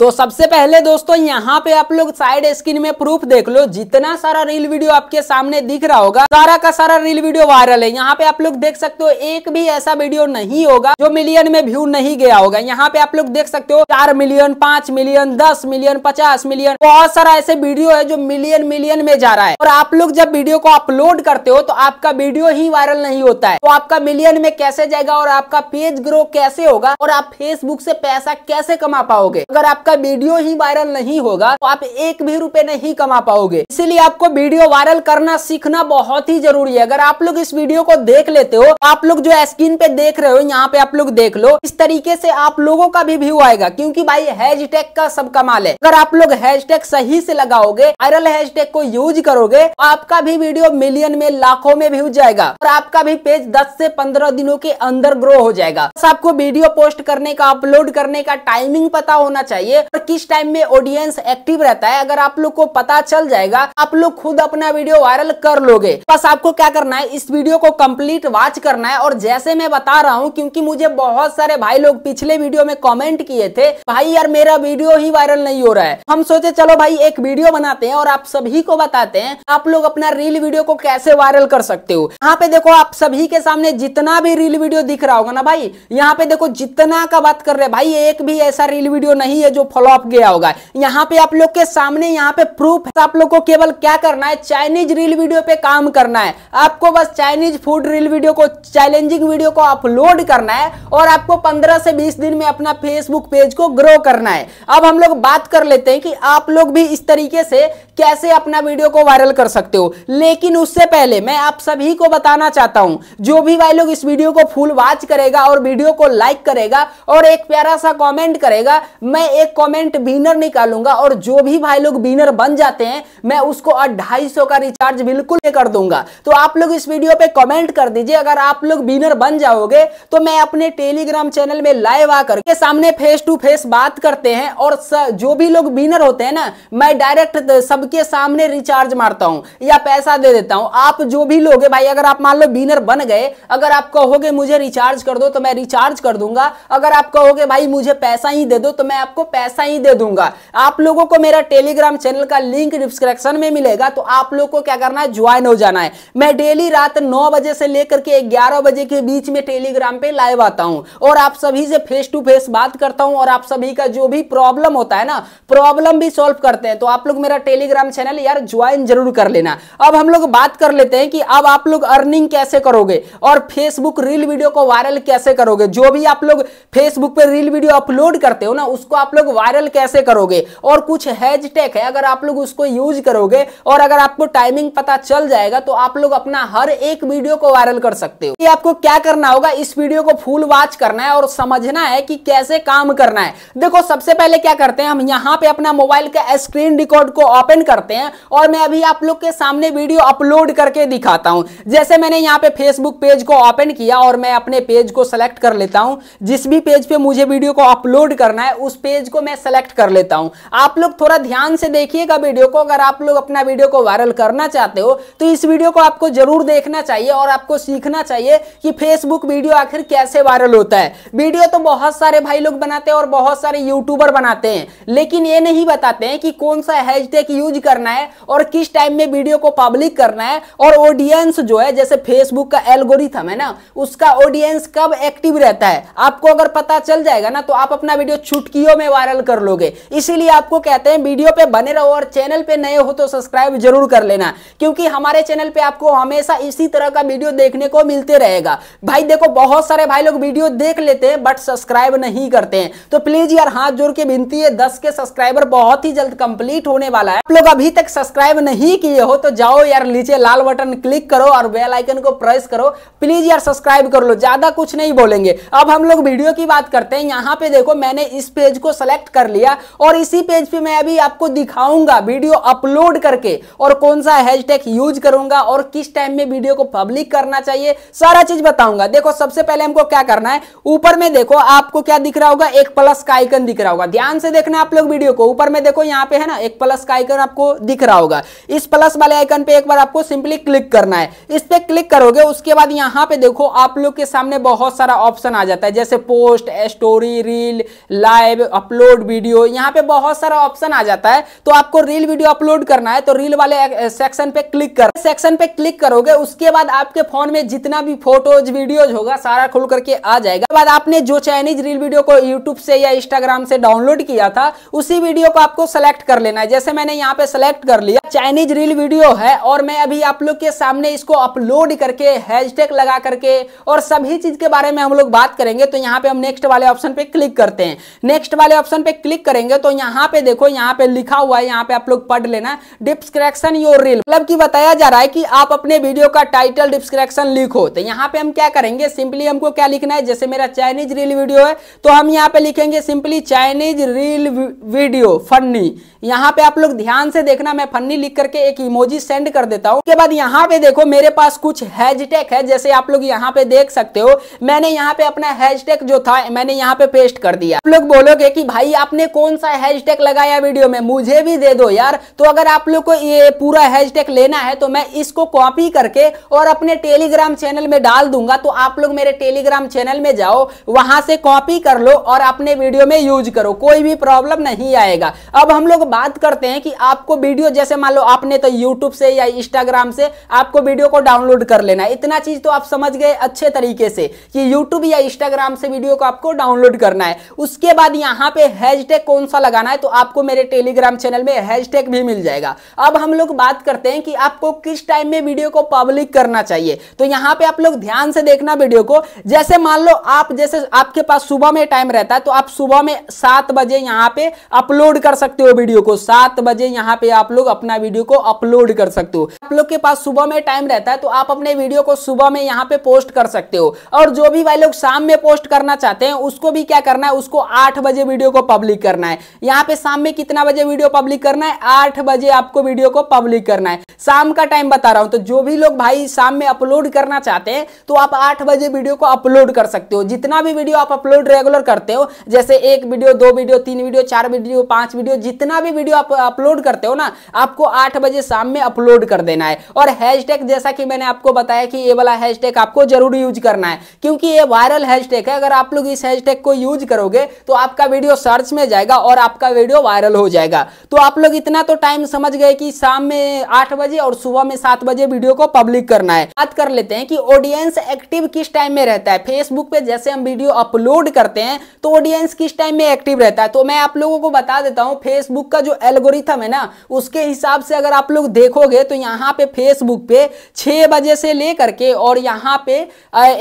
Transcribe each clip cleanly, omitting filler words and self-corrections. तो सबसे पहले दोस्तों यहाँ पे आप लोग साइड स्क्रीन में प्रूफ देख लो, जितना सारा रील वीडियो आपके सामने दिख रहा होगा सारा का सारा रील वीडियो वायरल है। यहाँ पे आप लोग देख सकते हो एक भी ऐसा वीडियो नहीं होगा जो मिलियन में व्यू नहीं गया होगा। यहाँ पे आप लोग देख सकते हो 4 मिलियन, 5 मिलियन, 10 मिलियन, 50 मिलियन, बहुत सारा ऐसे वीडियो है जो मिलियन मिलियन में जा रहा है। और आप लोग जब वीडियो को अपलोड करते हो तो आपका वीडियो ही वायरल नहीं होता है, तो आपका मिलियन में कैसे जाएगा और आपका पेज ग्रो कैसे होगा और आप फेसबुक से पैसा कैसे कमा पाओगे? अगर आप का वीडियो ही वायरल नहीं होगा तो आप एक भी रुपए नहीं कमा पाओगे। इसलिए आपको वीडियो वायरल करना सीखना बहुत ही जरूरी है। अगर आप लोग इस वीडियो को देख लेते हो, आप लोग जो स्क्रीन पे देख रहे हो यहाँ पे आप लोग देख लो, इस तरीके से आप लोगों का भी व्यू आएगा, क्योंकि भाई हैशटैग का सब कमाल है। अगर आप लोग हैशटैग सही से लगाओगे, वायरल हैशटैग को यूज करोगे, आपका भी वीडियो मिलियन में लाखों में व्यू जाएगा और आपका भी पेज 10 से 15 दिनों के अंदर ग्रो हो जाएगा। आपको वीडियो पोस्ट करने का, अपलोड करने का टाइमिंग पता होना चाहिए और किस टाइम में ऑडियंस एक्टिव रहता है। अगर आप लोग को पता चल जाएगा, आप लोग खुद अपना वीडियो वायरल कर लोगे। बस आपको क्या करना है, इस वीडियो को कंप्लीट वॉच करना है। और जैसे मैं बता रहा हूँ, क्योंकि मुझे बहुत सारे भाई लोग पिछले वीडियो में कमेंट किए थे, भाई यार मेरा वीडियो ही वायरल नहीं हो रहा है। हम सोचे चलो भाई एक वीडियो बनाते हैं और आप सभी को बताते हैं आप लोग अपना रील वीडियो को कैसे वायरल कर सकते हो। यहाँ पे देखो, आप सभी के सामने जितना भी रील वीडियो दिख रहा होगा ना भाई, यहाँ पे देखो जितना का बात कर रहे, भाई एक भी ऐसा रील वीडियो नहीं है जो फ्लॉप गया होगा। यहाँ पे आप लोग के सामने यहाँ पे प्रूफ है। आप लोग को केवल क्या करना है, चाइनीज रील वीडियो पे काम करना है। आपको बस चाइनीज फूड रील वीडियो को, चैलेंजिंग वीडियो को अपलोड करना है और आपको 15 से 20 दिन में अपना फेसबुक पेज को ग्रो करना है। अब हम लोग बात कर लेते हैं कि आप लोग भी इस तरीके से कैसे अपना वीडियो को वायरल कर सकते हो। लेकिन उससे पहले मैं आप सभी को बताना चाहता हूँ, जो भी भाई लोग इस वीडियो को फुल वॉच करेगा और वीडियो को लाइक करेगा और एक प्यारा सा कॉमेंट करेगा, मैं एक कमेंट विनर निकालूंगा और जो भी भाई लोग विनर बन जाते हैं मैं उसको 250 का रिचार्ज बिल्कुल कर दूंगा। तो आप लोग इस वीडियो पे कमेंट कर दीजिए। अगर आप लोग विनर बन जाओगे तो मैं अपने टेलीग्राम चैनल में लाइव आकर के सामने फेस टू फेस बात करते हैं और जो भी लोग विनर होते हैं ना, मैं डायरेक्ट सबके सामने रिचार्ज मारता हूँ या पैसा दे देता हूँ। आप जो भी लोग है भाई, अगर आप मान लो विनर बन गए, अगर आप कहोगे मुझे रिचार्ज कर दो तो मैं रिचार्ज कर दूंगा। अगर आप कहोगे भाई मुझे पैसा ही दे दो तो मैं आपको पैसा ही दे दूंगा। आप लोगों को मेरा टेलीग्राम चैनल का लिंक डिस्क्रिप्शन में मिलेगा, तो आप लोगों को क्या करना है, ज्वाइन हो जाना है। मैं डेली रात 9 बजे से लेकर के 11 बजे के बीच में टेलीग्राम पे लाइव आता हूं और आप सभी से फेस टू फेस बात करता हूं और आप सभी का जो भी प्रॉब्लम होता है ना, प्रॉब्लम भी सॉल्व करते हैं। तो आप लोग मेरा टेलीग्राम चैनल यार ज्वाइन जरूर कर लेना। अब हम लोग बात कर लेते हैं कि अब आप लोग अर्निंग कैसे करोगे और फेसबुक रील वीडियो को वायरल कैसे करोगे। जो भी आप लोग फेसबुक पर रील वीडियो अपलोड करते हो ना, उसको आप लोग वायरल कैसे करोगे। और कुछ हैशटैग है, अगर आप लोग उसको यूज करोगे और अगर आपको टाइमिंग पता चल जाएगा तो आप लोग अपना हर एक वीडियो को वायरल कर सकते हो। ये आपको क्या करना होगा, इस वीडियो को फुल वॉच करना है और समझना है कि कैसे काम करना है। देखो सबसे पहले क्या करते हैं, हम यहाँ पे अपना मोबाइल का स्क्रीन रिकॉर्ड को ओपन करते हैं और मैं अभी आप लोग के सामने वीडियो अपलोड करके दिखाता हूँ। जैसे मैंने यहाँ पे फेसबुक पेज को ओपन किया और मैं अपने पेज को सिलेक्ट कर लेता हूँ। जिस भी पेज पे मुझे वीडियो को अपलोड करना है उस पेज को मैं सेलेक्ट कर लेता हूं। आप लोग थोड़ा ध्यान से देखिएगा वीडियो को। अगर आप लोग अपना वीडियो को वायरल करना चाहते हो तो इस वीडियो को आपको जरूर देखना चाहिए और आपको सीखना चाहिए कि फेसबुक वीडियो आखिर कैसे वायरल होता है। वीडियो तो बहुत सारे भाई लोग बनाते हैं और बहुत सारे यूट्यूबर बनाते हैं, लेकिन ये नहीं बताते हैं कि कौन सा हैशटैग यूज करना है और किस टाइम में वीडियो को पब्लिक करना है और ऑडियंस जो है, जैसे फेसबुक का एल्गोरिथम है ना, उसका ऑडियंस कब एक्टिव रहता है। आपको अगर पता चल जाएगा ना तो आप अपना वीडियो छुटकियों में वायरल कर लोगे। इसीलिए आपको कहते हैं वीडियो पे बने रहो और चैनल पे नए हो तो सब्सक्राइब जरूर कर लेना, क्योंकि हमारे चैनल पे आपको हमेशा इसी तरह का वीडियो देखने को मिलते रहेगा। भाई देखो बहुत सारे भाई लोग वीडियो देख लेते हैं बट सब्सक्राइब नहीं करते हैं, तो प्लीज यार हाथ जोड़ के विनती है, 10K सब्सक्राइबर बहुत ही जल्द कंप्लीट होने वाला है। आप लोग अभी तक सब्सक्राइब नहीं किए हो तो जाओ यार नीचे लाल बटन क्लिक करो और बेल आइकन को प्रेस करो, प्लीज यार सब्सक्राइब कर लो। ज्यादा कुछ नहीं बोलेंगे। अब हम लोग वीडियो की बात करते हैं। यहाँ पे देखो मैंने इस पेज को सेलेक्ट कर लिया और इसी पेज पे मैं अभी आपको दिखाऊंगा वीडियो अपलोड करके और कौन सा हैशटैग यूज करूंगा और किस टाइम में वीडियो को पब्लिक करना चाहिए, सारा चीज बताऊंगा। देखो सबसे पहले हमको क्या करना है, ऊपर में देखो आपको क्या दिख रहा होगा, एक प्लस का आइकन दिख रहा होगा। ध्यान से देखना आप लोग वीडियो को। ऊपर में देखो यहाँ पे है ना एक प्लस का आइकन आपको दिख रहा होगा। इस प्लस वाले आइकन पे एक बार आपको सिंपली क्लिक करना है। इस पे क्लिक करोगे उसके बाद यहाँ पे देखो आप लोग के सामने बहुत सारा ऑप्शन आ जाता है, जैसे post, story, reel, live, upload video. यहाँ पे बहुत सारा ऑप्शन आ जाता है। तो आपको रील वीडियो अपलोड करना है तो रील वाले सेक्शन पे क्लिक कर, सेक्शन पे क्लिक करोगे उसके बाद आपके फोन में जितना भी फोटोज वीडियोज होगा सारा खुल करके आ जाएगा। बाद आपने जो चाइनीज रील वीडियो को यूट्यूब से या इंस्टाग्राम से डाउनलोड किया था उसी वीडियो को आपको सेलेक्ट कर लेना है। जैसे मैंने यहाँ पे सेलेक्ट कर लिया चाइनीज रील वीडियो है और मैं अभी आप लोग के सामने इसको अपलोड करके हैशटैग लगा करके और सभी चीज के बारे में हम लोग बात करेंगे। तो यहाँ पे हम नेक्स्ट वाले ऑप्शन पे क्लिक करते हैं। नेक्स्ट वाले ऑप्शन पे क्लिक करेंगे तो यहाँ पे देखो यहाँ पे लिखा हुआ है, यहाँ पे आप लोग पढ़ लेना, डिस्क्रिप्शन योर रील, मतलब कि बताया जा रहा है कि आप अपने वीडियो का टाइटल डिस्क्रिप्शन लिखो। तो यहाँ पे हम क्या करेंगे सिंपली हमको क्या लिखना है, जैसे मेरा चाइनीज रील वीडियो है तो हम यहाँ पे लिखेंगे simply Chinese reel video funny. यहाँ पे आप लोग ध्यान से देखना, मैं फन्नी लिख करके एक इमोजी सेंड कर देता हूँ। उसके बाद यहाँ पे देखो मेरे पास कुछ हैशटैग है, जैसे आप लोग यहाँ पे देख सकते हो मैंने यहाँ पे अपना हैशटैग जो था मैंने यहाँ पे पेस्ट कर दिया। आप लोग बोलोगे कि भाई आपने कौन सा हैशटैग लगाया वीडियो में, मुझे भी दे दो यार। तो अगर आप लोग को ये पूरा हैशटैग लेना है तो मैं इसको कॉपी करके और अपने टेलीग्राम चैनल में डाल दूंगा। तो आप लोग मेरे टेलीग्राम चैनल में जाओ, वहां से कॉपी कर लो और अपने वीडियो में यूज करो, कोई भी प्रॉब्लम नहीं आएगा। अब हम लोग बात करते हैं कि आपको वीडियो, जैसे मान लो आपने तो यूट्यूब से या इंस्टाग्राम से आपको वीडियो को डाउनलोड कर लेना है। इतना चीज तो आप समझ गए अच्छे तरीके से कि यूट्यूब या इंस्टाग्राम से वीडियो को आपको डाउनलोड करना है। उसके बाद यहाँ पे हैशटैग कौन सा लगाना है तो आपको मेरे टेलीग्राम चैनल में हैशटैग भी मिल जाएगा। अब हम लोग बात करते हैं कि आपको किस टाइम में वीडियो को पब्लिक करना चाहिए। तो यहाँ पे आप लोग ध्यान से देखना वीडियो को, जैसे मान लो आप, जैसे आपके पास सुबह में टाइम रहता है तो आप सुबह में 7 बजे यहाँ पे अपलोड कर सकते हो वीडियो को। 7 बजे यहाँ पे आप लोग अपना वीडियो को अपलोड कर सकते हो। आप लोग के पास सुबह में टाइम रहता है तो आप अपने वीडियो को सुबह में यहाँ पे पोस्ट कर सकते हो। और जो भी भाई लोग शाम में पोस्ट करना चाहते हैं उसको भी क्या करना है, उसको 8 बजे वीडियो को पब्लिक करना है। यहाँ पे शाम में कितना बजे वीडियो पब्लिक करना है, 8 बजे आपको वीडियो को पब्लिक करना है। शाम का टाइम बता रहा हूं, तो जो भी लोग भाई शाम में अपलोड करना चाहते हैं तो आप 8 बजे वीडियो को अपलोड कर सकते हो। जितना भी वीडियो आप अपलोड रेगुलर करते हो, जैसे 1 video, 2 video, 3 video, 4 video, 5 video, जितना भी वीडियो आप अपलोड करते हो ना आपको 8 बजे शाम में अपलोड कर देना है। और हैशटैग, जैसा कि मैंने आपको बताया कि ये वाला हैशटैग आपको जरूर यूज करना है क्योंकि ये वायरल हैशटैग है। अगर आप लोग इस हैशटैग को यूज करोगे तो आपका वीडियो सर्च में जाएगा और आपका वीडियो वायरल हो जाएगा। तो आप लोग इतना तो टाइम समझ गए कि शाम में 8 बजे और सुबह में 7 बजे वीडियो को पब्लिक करना है। बात कर लेते हैं कि ऑडियंस एक्टिव किस टाइम में रहता है। फेसबुक पे जैसे हम वीडियो अपलोड करते हैं तो ऑडियंस किस टाइम में एक्टिव रहता है, तो मैं आप लोगों को बता देता हूं। फेसबुक का जो एल्गोरिथम है ना उसके हिसाब से अगर आप लोग देखोगे तो यहाँ पे फेसबुक पे 6 बजे से लेकर के और यहाँ पे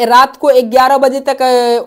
रात को 11 बजे तक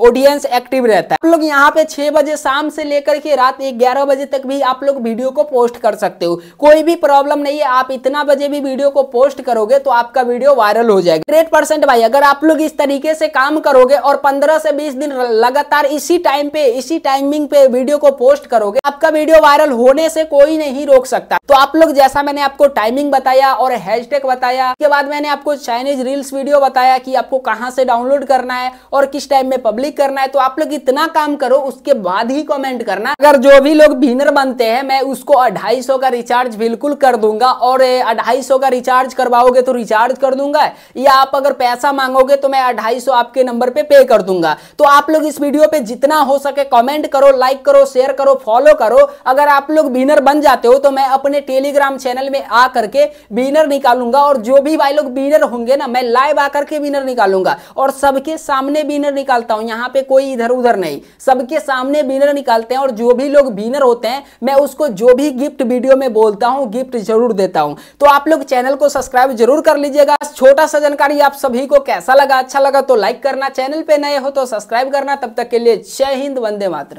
ऑडियंस एक्टिव रहता है। आप लोग यहाँ पे 6 बजे शाम से लेकर के रात 11 बजे तक भी आप लोग वीडियो को पोस्ट कर सकते हो, कोई भी प्रॉब्लम नहीं है। आप इतना बजे भी वीडियो को पोस्ट करोगे तो आपका वीडियो वायरल हो जाएगा 100% भाई। अगर आप लोग इस तरीके से काम करोगे और 15 से 20 दिन लगातार इसी टाइम पे, इसी टाइमिंग पे वीडियो को पोस्ट करोगे, आपका वीडियो वायरल होने से कोई नहीं रोक सकता। तो आप लोग, जैसा मैंने आपको टाइमिंग बताया और हैशटैग बताया, उसके बाद मैंने आपको चाइनीज रील्स वीडियो बताया कि आपको कहां से डाउनलोड करना है और किस टाइम में पब्लिक करना है। तो आप लोग इतना काम करो, उसके बाद ही कमेंट करना। अगर जो भी लोग विनर बनते हैं मैं उसको 250 का रिचार्ज बिल्कुल कर दूंगा और 250 का रिचार्ज करवाओगे तो रिचार्ज कर दूंगा, या आप अगर पैसा मांगोगे तो मैं 250 आपके नंबर पे पे कर दूंगा। तो आप लोग इस वीडियो पे जितना हो सके कमेंट करो, लाइक करो, शेयर करो, फॉलो करो। अगर आप लोग विनर बन जाते हो तो मैं अपने टेलीग्राम चैनल में आ करके विनर निकालूंगा और जो भी भाई लोग विनर होंगे ना मैं लाइव आकर के विनर निकालूंगा और सबके सामने विनर निकालता हूं, यहाँ पे कोई इधर उधर नहीं, सबके सामने विनर निकालते हैं। और जो भी लोग विनर होते हैं मैं उसको जो भी गिफ्ट वीडियो में बोलता हूं गिफ्ट जरूर देता हूं। तो आप लोग चैनल को सब्सक्राइब जरूर कर लीजिएगा। छोटा सा जानकारी आप सभी को कैसा लगा, अच्छा लगा तो लाइक करना, चैनल पे नए हो तो सब्सक्राइब करना। तब तक के लिए जय हिंद, वंदे मातरम।